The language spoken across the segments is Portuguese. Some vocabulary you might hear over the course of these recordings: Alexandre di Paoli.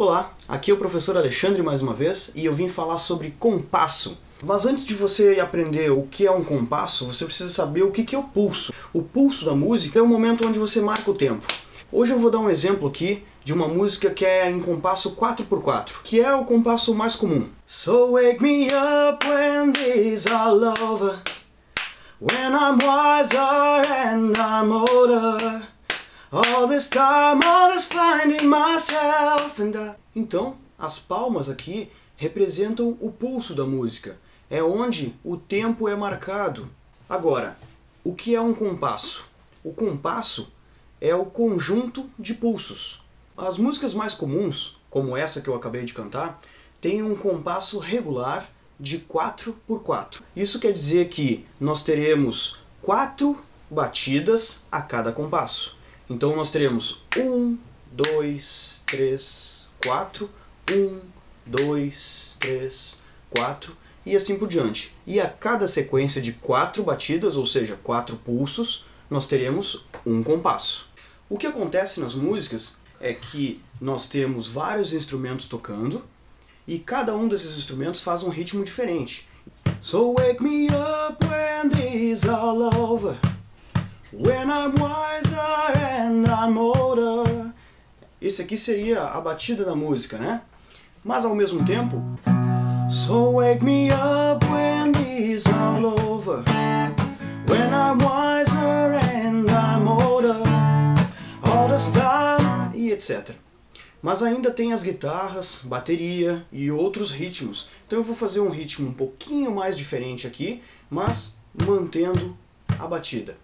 Olá, aqui é o professor Alexandre mais uma vez e eu vim falar sobre compasso. Mas antes de você aprender o que é um compasso, você precisa saber o que é o pulso. O pulso da música é o momento onde você marca o tempo. Hoje eu vou dar um exemplo aqui de uma música que é em compasso 4×4, que é o compasso mais comum. So wake me up when this all over, when I'm wiser and I'm older, all this time I was finding myself and I... Então, as palmas aqui representam o pulso da música. É onde o tempo é marcado. Agora, o que é um compasso? O compasso é o conjunto de pulsos. As músicas mais comuns, como essa que eu acabei de cantar, têm um compasso regular de 4×4. Isso quer dizer que nós teremos 4 batidas a cada compasso. Então nós teremos 1, 2, 3, 4, 1, 2, 3, 4 e assim por diante. E a cada sequência de 4 batidas, ou seja, 4 pulsos, nós teremos um compasso. O que acontece nas músicas é que nós temos vários instrumentos tocando e cada um desses instrumentos faz um ritmo diferente. So wake me up when this all over, when I'm wiser and I'm older. Esse aqui seria a batida da música, né? Mas ao mesmo tempo, so wake me up when this all over, when I'm wiser and I'm older, all the time, e etc. Mas ainda tem as guitarras, bateria e outros ritmos. Então eu vou fazer um ritmo um pouquinho mais diferente aqui, mas mantendo a batida.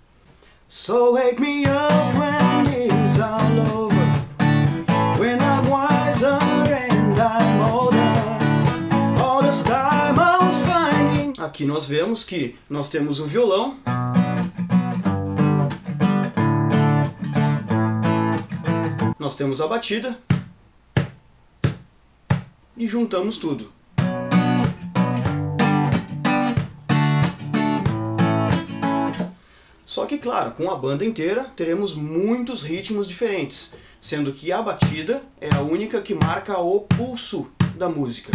So wake me up when it's all over, when I'm wiser and I'm older, all this time I was finding. Aqui nós vemos que nós temos um violão . Nós temos a batida e juntamos tudo. Só que, claro, com a banda inteira teremos muitos ritmos diferentes, sendo que a batida é a única que marca o pulso da música.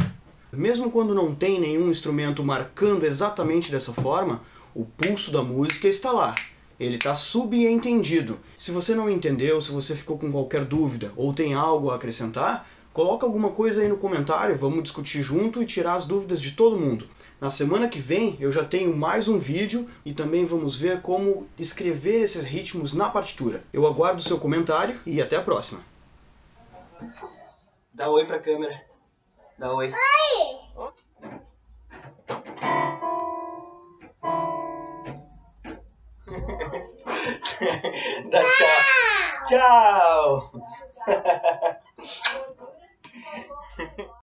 Mesmo quando não tem nenhum instrumento marcando exatamente dessa forma, o pulso da música está lá. Ele está subentendido. Se você não entendeu, se você ficou com qualquer dúvida ou tem algo a acrescentar, coloca alguma coisa aí no comentário, vamos discutir junto e tirar as dúvidas de todo mundo. Na semana que vem eu já tenho mais um vídeo e também vamos ver como escrever esses ritmos na partitura. Eu aguardo o seu comentário e até a próxima. Dá oi pra câmera. Dá oi. Oi! Tchau! Tchau!